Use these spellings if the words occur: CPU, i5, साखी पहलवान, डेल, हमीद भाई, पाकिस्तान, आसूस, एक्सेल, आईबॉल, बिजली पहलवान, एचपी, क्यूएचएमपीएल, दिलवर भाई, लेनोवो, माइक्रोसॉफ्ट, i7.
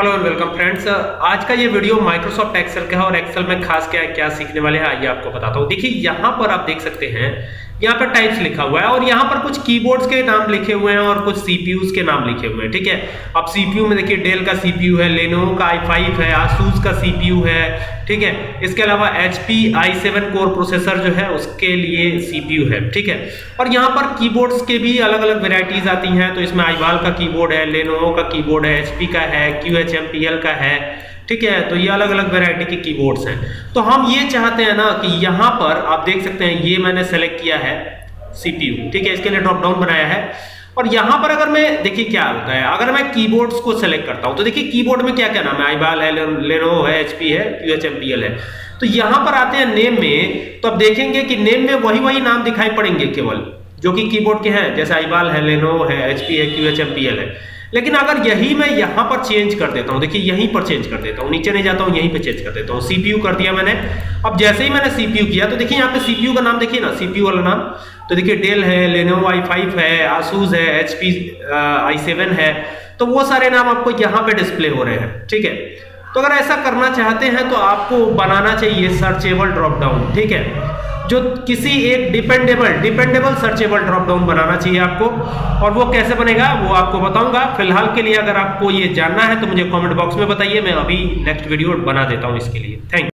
Hello and welcome friends. आज का ये वीडियो माइक्रोसॉफ्ट एक्सेल का है और एक्सेल में खास क्या सीखने वाले हैं आइए आपको बताता हूँ। देखिए यहाँ पर आप देख सकते हैं, यहाँ पर टाइप्स लिखा हुआ है और यहाँ पर कुछ कीबोर्ड्स के नाम लिखे हुए हैं और कुछ सीपीयूज के नाम लिखे हुए हैं। ठीक है, अब सीपीयू में देखिए डेल का सीपीयू है, लेनोवो का i5 है, आसूस का सीपीयू है। ठीक है, इसके अलावा एचपी i7 कोर प्रोसेसर जो है उसके लिए सीपीयू है। ठीक है, और यहाँ पर कीबोर्ड्स के भी अलग अलग वेराइटीज आती हैं। तो इसमें आईबॉल का कीबोर्ड है, लेनोवो का कीबोर्ड है, एचपी का है, QHMPL का है। ठीक है, तो ये अलग अलग वैरायटी के कीबोर्ड्स हैं। तो हम ये चाहते हैं ना कि यहाँ पर आप देख सकते हैं, ये मैंने सेलेक्ट किया है CPU। ठीक है, इसके लिए ड्रॉप डाउन बनाया है। और यहाँ पर अगर मैं देखिए क्या होता है, अगर मैं कीबोर्ड्स को सेलेक्ट करता हूँ तो देखिए कीबोर्ड में क्या क्या नाम है, आईबॉल है, लेनोवो है, एचपी है, QHMPL है। तो यहाँ पर आते हैं नेम में, तो आप देखेंगे कि नेम में वही नाम दिखाई पड़ेंगे केवल जो कि कीबोर्ड के हैं, जैसे आईबॉल है, लेनोवो है, एचपी है, QHMPL है। लेकिन अगर यही मैं यहाँ पर चेंज कर देता हूँ, देखिए यहीं पर चेंज कर देता हूँ, नीचे नहीं जाता हूँ, यहीं पे चेंज कर देता हूँ, सीपीयू कर दिया मैंने। अब जैसे ही मैंने सीपीयू किया तो देखिए यहाँ पे सीपीयू का नाम देखिए ना, सीपीयू वाला नाम, तो देखिए डेल है, लेनोवो i5 है, आसूस है, एचपी i7 है। तो वो सारे नाम आपको यहाँ पे डिस्प्ले हो रहे हैं। ठीक है, तो अगर ऐसा करना चाहते हैं तो आपको बनाना चाहिए सर्चेबल ड्रॉप डाउन। ठीक है, जो किसी एक डिपेंडेबल सर्चेबल ड्रॉप डाउन बनाना चाहिए आपको, और वो कैसे बनेगा वो आपको बताऊंगा। फिलहाल के लिए अगर आपको ये जानना है तो मुझे कमेंट बॉक्स में बताइए, मैं अभी नेक्स्ट वीडियो बना देता हूँ इसके लिए। Thank you.